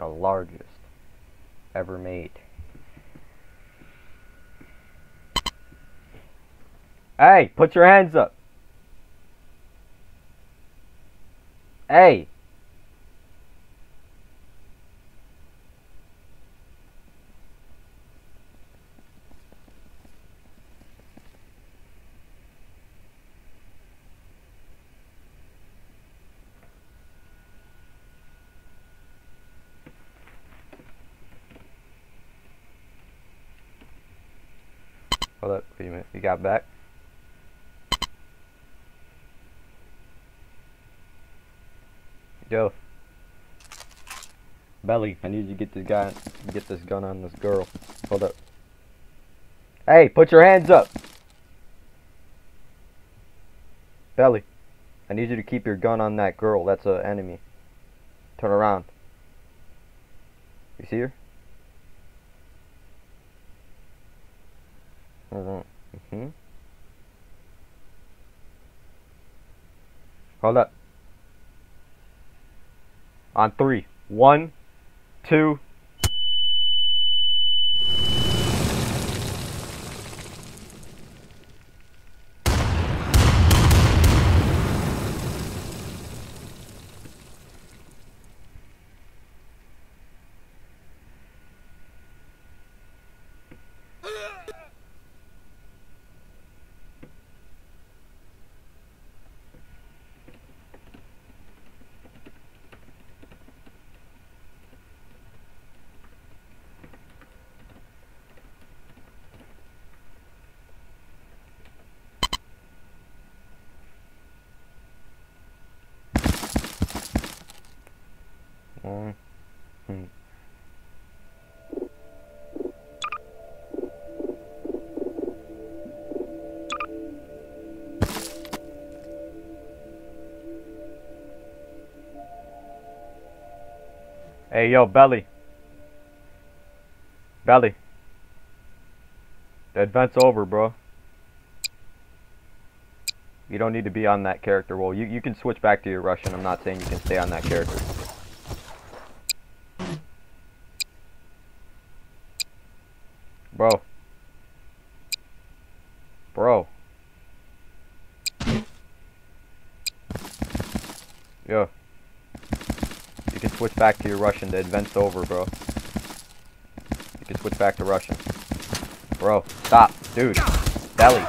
the largest ever made. Hey, put your hands up. Hey. Hold up, wait a minute, you got back? Yo, Belly, I need you to get this gun on this girl. Hold up. Hey, put your hands up. Belly, I need you to keep your gun on that girl. That's an enemy. Turn around. You see her? Mm-hmm. Hold up. On 3. 1, 2. Hey, yo, Belly. Belly. The event's over, bro. You don't need to be on that character. Well, you can switch back to your Russian. I'm not saying you can stay on that character. Bro. Bro. Yo. You can switch back to your Russian. The event's over, bro. You can switch back to Russian. Bro, stop. Dude. Belly.